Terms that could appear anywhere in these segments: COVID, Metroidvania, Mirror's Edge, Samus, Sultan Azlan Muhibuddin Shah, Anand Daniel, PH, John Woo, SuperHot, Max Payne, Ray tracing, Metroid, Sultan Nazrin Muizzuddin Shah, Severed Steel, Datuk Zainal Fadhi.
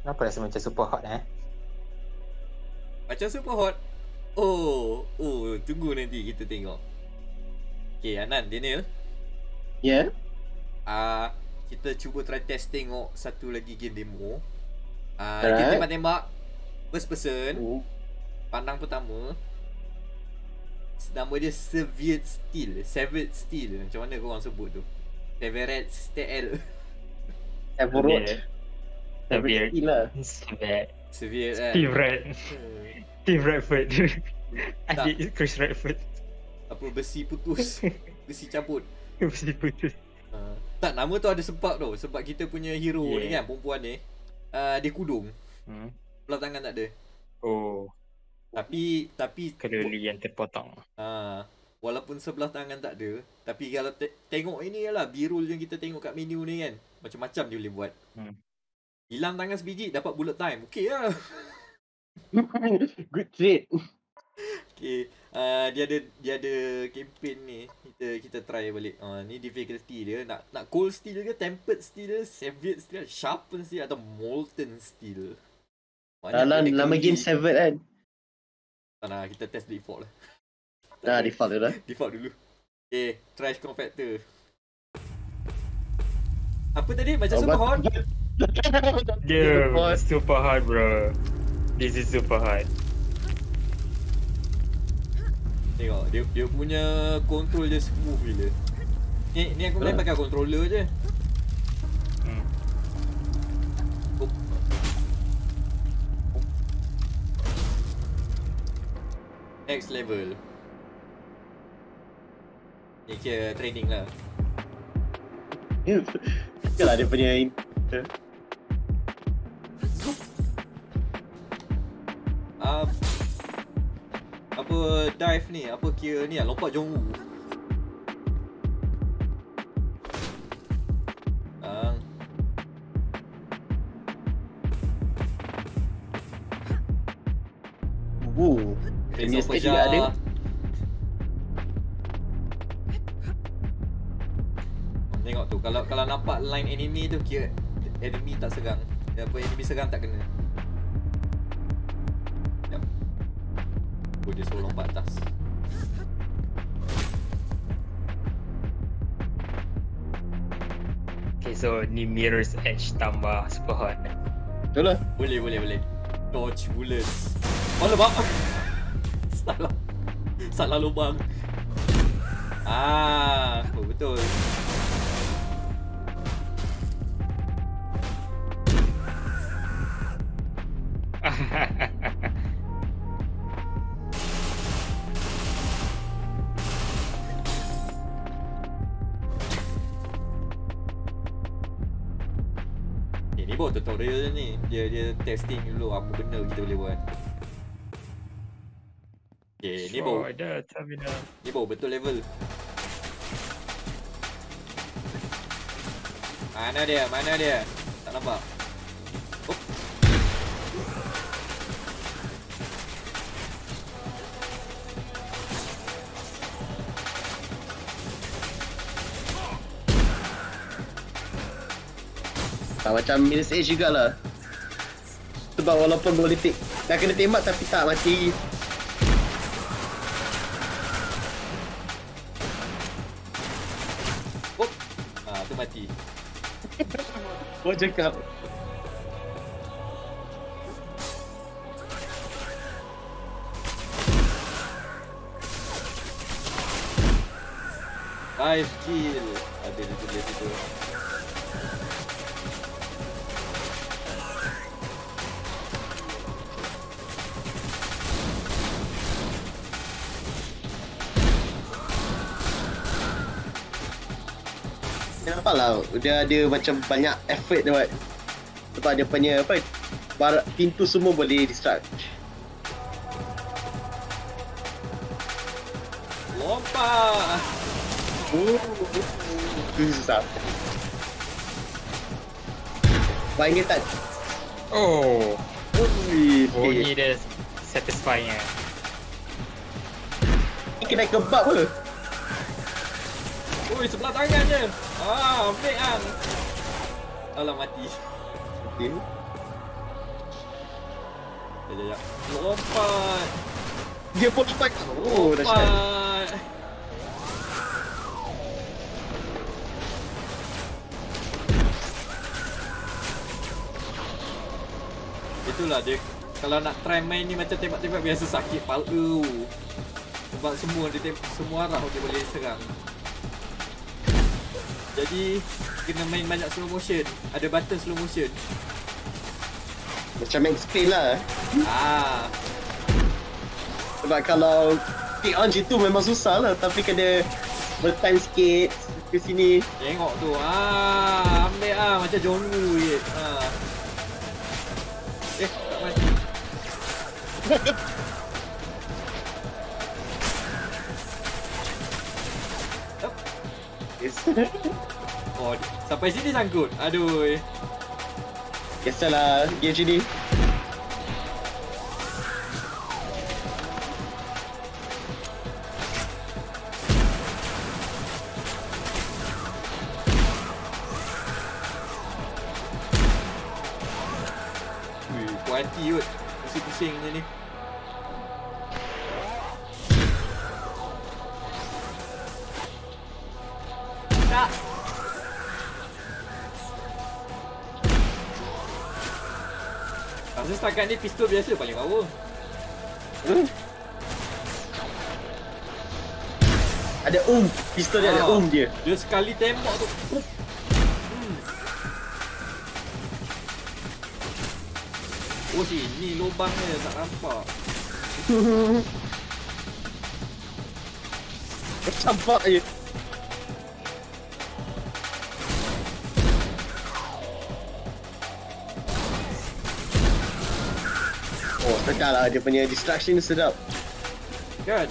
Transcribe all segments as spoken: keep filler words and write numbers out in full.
Kenapa rasa macam SuperHot eh? Macam SuperHot. Oh, oh, tunggu nanti kita tengok. Okay, Anand, Daniel. Ya. Yeah. Ah, uh, kita cuba try test tengok satu lagi game demo. Ah, uh, kita tembak-tembak first person. Ooh. Pandang pertama. Nama dia Severed Steel. Severed Steel. Macam mana korang sebut tu? Severed Steel. Severed. Severed Steel lah. Severed. Severed kan? Steve Red. Steve Redford. Adik Chris Redford. Apa, besi putus. Besi cabut. Besi putus. Uh, tak, nama tu ada sebab tau. Sebab kita punya hero yeah. ni kan, perempuan ni. Uh, dia kudung. Hmm. Belah tangan tak ada. Oh. Tapi tapi kereli yang terpotong. Ah, walaupun sebelah tangan tak ada, tapi kalau te tengok ini lah birul yang kita tengok kat menu ni kan, macam-macam dia boleh buat. Hmm. Hilang tangan sebiji dapat bullet time. Okey lah. Good trade. Okey, uh, dia ada dia ada campaign ni. Kita kita try balik. Ah, uh, ni difficulty dia nak nak cold steel ke, tempered steel, savage steel, sharpened steel atau molten steel. Alah, lama game savage kan. Tak nah, kita test default lah. Dah default dulu lah. Default dulu. Okay, trash compactor. Apa tadi? Macam oh, super hard? Yeah, super hard bro. This is super hard. Tengok, dia, dia punya control dia smooth gila. Ni, ni aku main pakai controller je. Hmm. Oh. Next level. Ni kira training lah. Yalah dia punya in. Uh, apa dive ni? Apa kira ni lah, lompat John Woo. Ah. Uh. Woo. Ini stage juga ada. Tengok tu, kalau kalau nampak line enemy tu kira enemy tak serang. Apa enemy serang tak kena. Yap. Oh, dia suruh lompat atas. Okay, so ni Mirror's Edge tambah super hot. Betul lah. Boleh, boleh, boleh. Dodge bullet. Mana bang? Salah. Salah lubang. Ah, oh, betul. Okay, ni baru tutorial ni. Dia dia testing dulu apa benda kita boleh buat. Okay, ni baru ada terminal. Ni baru betul level. Mana dia? Mana dia? Tak nampak. Oh. Tak macam Mirror's Edge jugalah. Sebab walaupun boleh tik, nak kena tembak tapi tak mati. Mati. Kau cakap. Five kill. Ada di tulis itu. Nampak lah, dia ada macam banyak effort dia buat. Sebab dia punya apa, barat, pintu semua boleh distract. Lompat! Oh, itu susah. Baik ni tak? Oh. Ui, oh, ni dia satisfying eh. Ni kena kebab ke? Ui, sebelah tangan je. Ah, ambil kan. Alah, mati. Okay. sekejap. Lompat. Dia pun lompat. Oh, dah sekali. Itulah dia. Kalau nak try main ni macam tembak-tembak biasa sakit pala. Uh. Sebab semua dia tembak, semua arah dia boleh serang. Jadi kena main banyak slow motion. Ada button slow motion. Macam main screen lah. Ah. Sebab kalau pick on gitu memang susah lah. Tapi kena bertime sikit ke sini. Tengok tu. Ah, ambil ah macam John Woo je. Ah. Eh, tak mati. Up. Yes. Oh, sampai sini sangkut. Aduh. Biasalah game sini. Wih, puas hati kot. Pusing-pusing macam ni. Tak. Rasa setakat ni pistol biasa paling power. Hmm. Ada um, pistol dia ah, ada um dia. Dia sekali tembak tu. Hmm. Oh sini lubang dia tak nampak. Campak je. Sedap lah, dia punya distraction sedap. Kan?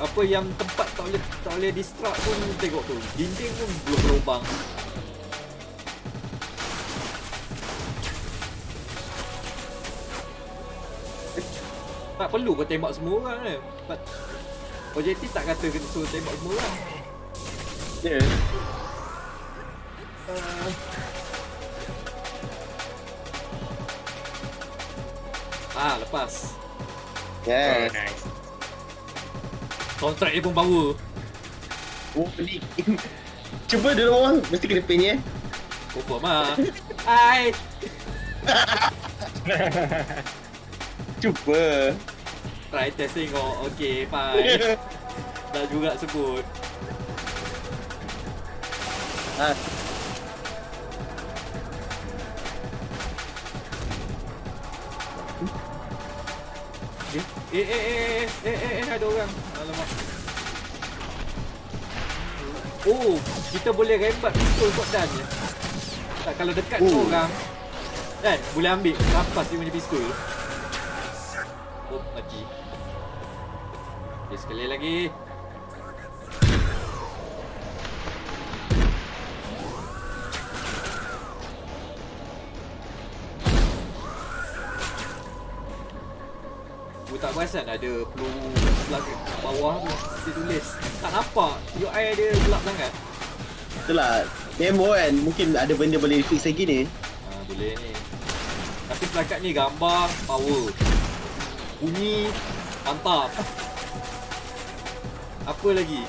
Apa yang tempat tak boleh, tak boleh distract pun tengok tu. Dinding pun belum berlubang. Tak perlu kau tembak semua orang kan? Eh. Objektif tak kata kena suruh tembak semua orang. Ya. Yeah. Uh... Ah, lepas. Yes. Oh, nice. Kontrak dia pun power. Oh, pelik. Cuba dia orang mesti kena pain eh. Confirm ah. Hai. Cuba. Try test tengok. Okey, fine. Dah juga sebut. Ah. Eh eh eh eh eh eh eh ada orang. Alamak. Oh, kita boleh rembat pistol shot dan je. Tak kalau dekat tu orang kan boleh ambil rampas dia punya pistol. Oh, mati. Okay, sekali lagi. Tak perasan ada peluru sebelah bawah tu dia tulis. Tak nampak U I dia gelap sangat. Itulah demo kan, mungkin ada benda boleh fix lagi ni. Ha, boleh ni. Tapi setakat ni gambar power. Bunyi mantap. Apa lagi?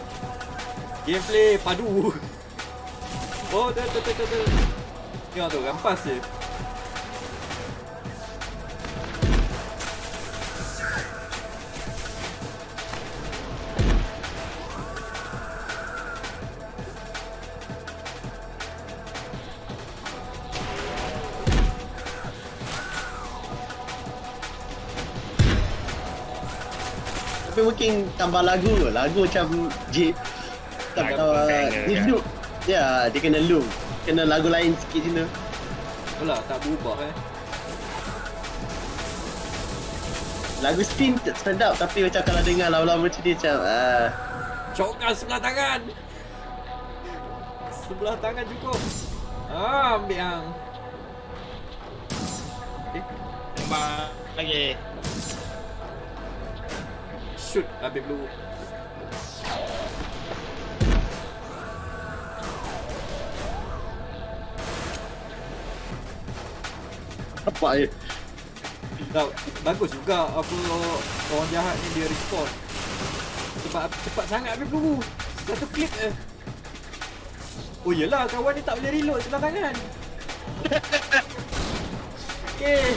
Gameplay padu. Oh dah dah dah dah. Tengok tu rampas je. Tapi mungkin tambah lagu ke. Lagu macam jeep. Tak tahu dia loop. Ya, dia kena loop. Kena lagu lain sikit je. Alah, tak berubah eh. Lagu spin sedap tapi macam kalau dengar lama-lama macam dia macam ah. Cokkan sebelah tangan. Sebelah tangan cukup. Ah, ambil hang. Eh, tembak lagi. Shoot habis peluru. Nampak je. Tak, bagus juga apa orang jahat ni dia respon. Sebab cepat sangat habis peluru. Satu klik eh. Oh yelah, kawan ni tak boleh reload sebelah kanan. Okay.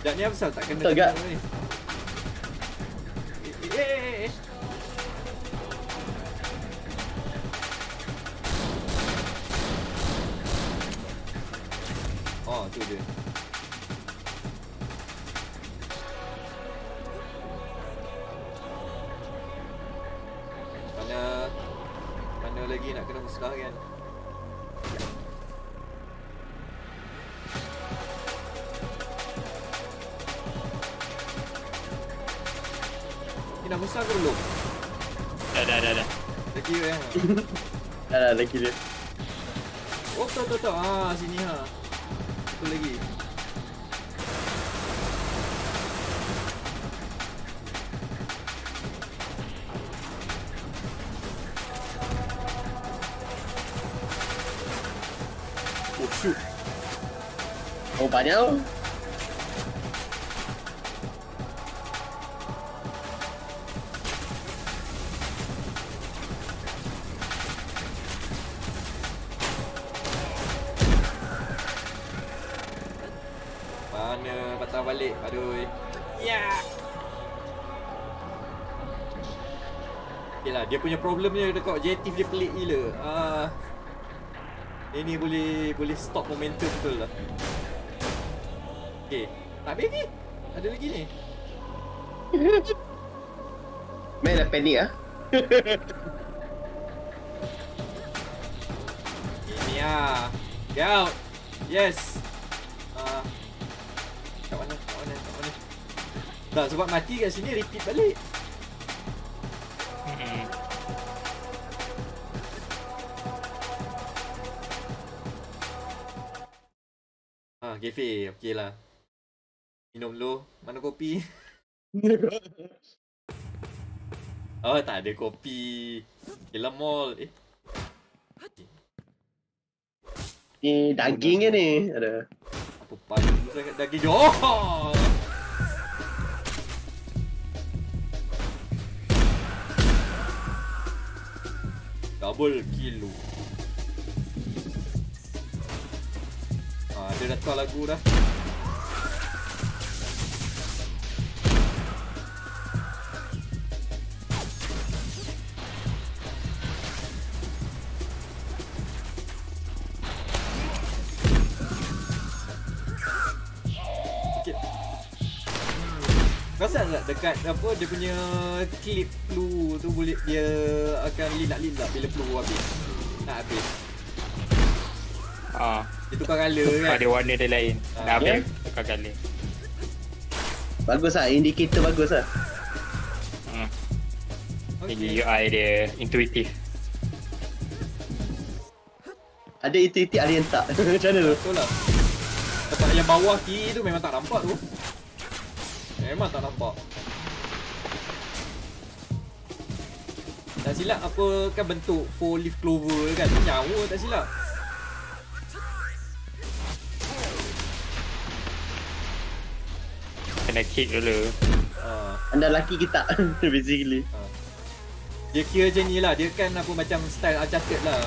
Sekejap ni apa sahaja tak kena tengok ni. Eh eh eh eh. Oh tu dia. Mana mana lagi nak kena musnah kan? Ini nak musnah ke belum? Dah dah dah dah. Lagi dia. Dah dah lagi dia. Oh tu tu tu. Ah sini ha. Satu lagi. Oh shoot. Oh banyak. Balik, aduh. Ya. Yeah. Okeylah, dia punya problemnya dekat objektif dia pelik gila. Ah. Uh, ini boleh boleh stop momentum betul lah. Okey. Tak habis lagi. Ada lagi ni. Main dah panik ah. Ini ah. Get out. Yes. Ah. Uh, Kat mana, kat mana, kat mana. Tak, sebab mati kat sini, repeat balik. Hmm. Ah, cafe, okey lah. Minum dulu, mana kopi? Oh, tak ada kopi. Okay lah, mall. Eh, eh dagingnya ni, ada. Apa paling sangat daging dia? Oh! Double kill. Ah, dia dah tukar lagu dah. Rasa tak dekat apa dia punya clip peluru tu boleh dia akan lilat-lilat bila peluru habis. Nak habis. Ah, dia tukar color kan. Ada warna dia lain. Dah ah, habis yeah. Tukar color. Bagus ah, indicator bagus ah. Hmm. Okay. U I dia intuitif. Ada intuitif alien tak? Macam mana tu? Betul lah. Tempat yang bawah kiri tu memang tak nampak tu. Memang tak nampak. Tak silap apa kan bentuk four leaf clover kan. Nyawa tak silap. Kena kick dulu. uh. Anda laki kita basically. uh. Dia kira macam ni lah. Dia kan apa macam style Uncharted lah.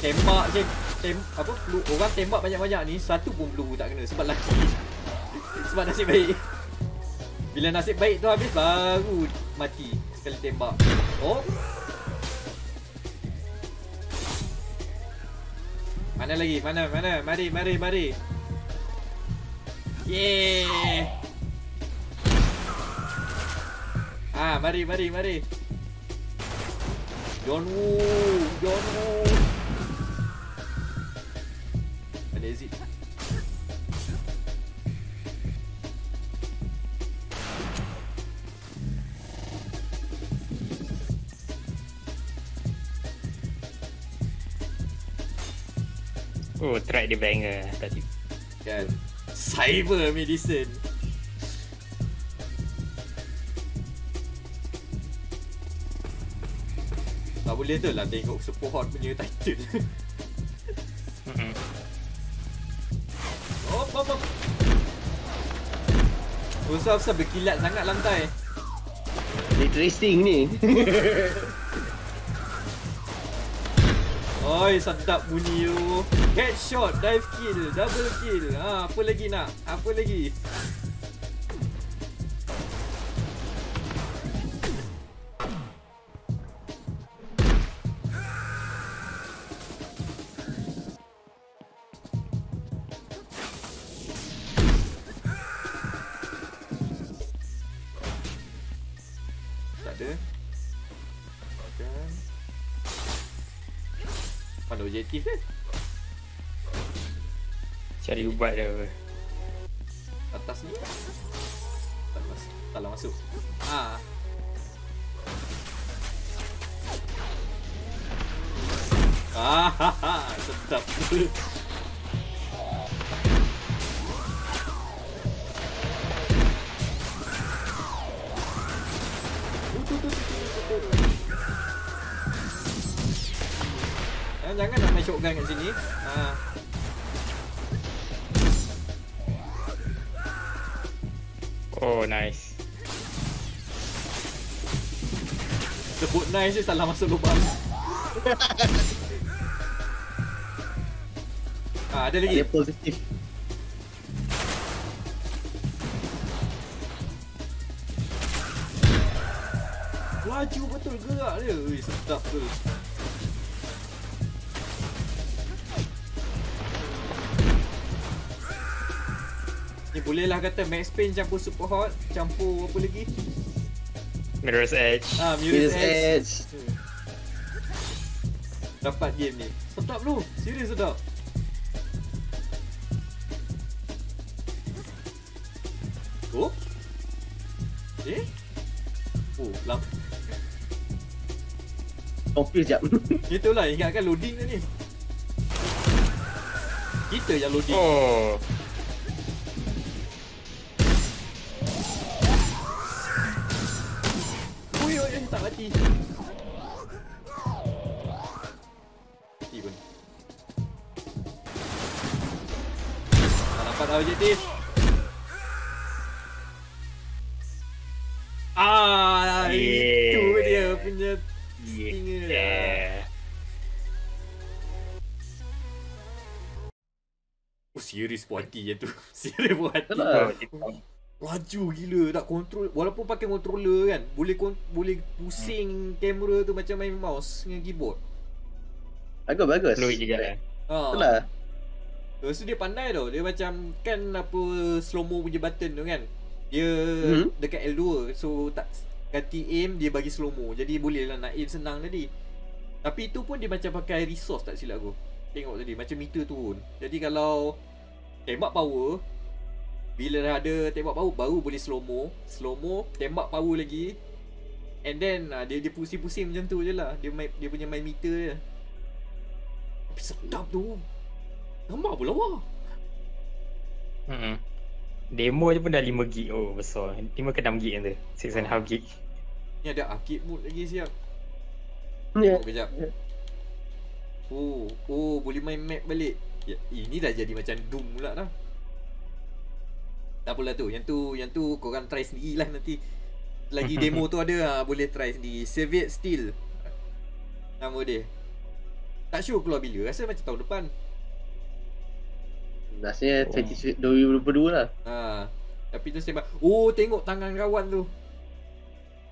Tembak je tem, apa, peluru, orang tembak banyak-banyak ni satu pun peluru tak kena. Sebab laki. Sebab nasib baik. Bila nasib baik tu habis baru mati sekali tembak. Oh. Mana lagi? Mana? Mana? Mari, mari, mari. Yeay. Ah, mari, mari, mari. John Woo, John Woo. Ada exit. Oh, track dia banger tadi. Kan. Cyber medicine. Tak boleh tu lah tengok SuperHot punya title. Mm-hmm. Oh, bom, bom. Usah-usah berkilat sangat lantai. Ray tracing ni. Oi, sedap bunyi you. Headshot, dive kill, double kill. Ha, apa lagi nak? Apa lagi? Objektif ke? Cari ubat dia apa. Atas ni tak masuk. Taklah masuk. Haa ah, ha, ha. Sedap. Jangan nak main shotgun kat sini. Haa oh nice. Sebut nice je salah masuk lubang. Haa ada lagi. Ada positif. Laju betul gerak dia. Ui sedap tu. Bolehlah kata Max Payne campur SuperHot, campur apa lagi? Mirror's Edge. Ah, Mirror's, Mirror's Edge. Edge. Dapat game ni. Sedap lu, serius sedap. Oh. Eh? Oh, lap. Topil jap. Itulah ingatkan loading tadi. Kita yang loading. Oh. Tak mati. Mati pun. Tak dapat dah objektif. Ah, yeah. Itu dia punya stinger. Yeah. Oh, serius buat hati je tu. Serius buat hati. Laju gila, tak kontrol. Walaupun pakai controller kan, boleh boleh pusing hmm. kamera tu macam main mouse dengan keyboard. Bagus-bagus. Fluid juga kan. Haa. Lepas tu dia pandai tau. Dia macam kan apa slow-mo punya button tu kan. Dia hmm. dekat L two. So tak ganti aim, dia bagi slow-mo. Jadi boleh lah nak aim senang tadi. Tapi tu pun dia macam pakai resource tak silap aku. Tengok tadi macam meter turun. Jadi kalau tembak power, bila dah ada tembak power baru boleh slow-mo. Slow-mo, tembak power lagi. And then uh, dia dia pusing-pusing macam tu je lah. Dia main, dia punya main meter je. Tapi sedap tu. Gambar pun lawa. Hmm. Demo je pun dah five gig. Oh besar. five ke six gig kan tu. six and a half gig. Ni ada arcade mode lagi siap. Ya. Yeah. Oh, kejap. Oh, oh boleh main map balik. Ya, ini dah jadi macam Doom pula dah. Tak apalah tu, yang tu, yang tu korang try sendiri lah nanti. Lagi demo tu ada, ha, boleh try sendiri. Severed Steel nama dia. Tak sure keluar bila, rasa macam tahun depan. Rasanya oh. twenty twenty-two lah. Haa. Tapi tu sebab, oh tengok tangan kawan tu.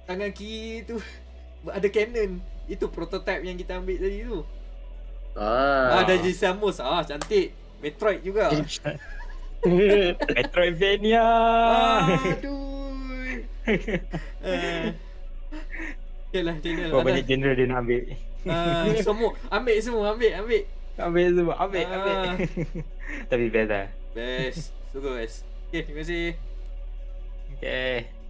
Tangan kiri tu ada cannon. Itu prototype yang kita ambil tadi tu. Ah. Ah, dah jadi Samus, ah cantik. Metroid juga. Metroidvania. Aduh. Okay lah, channel lah. Banyak genre dia nak ambil. uh, Semua, ambil semua, ambil, ambil Ambil semua, ambil, uh, ambil. Tapi best lah. Best, suka best. Okay, terima kasih. Okay.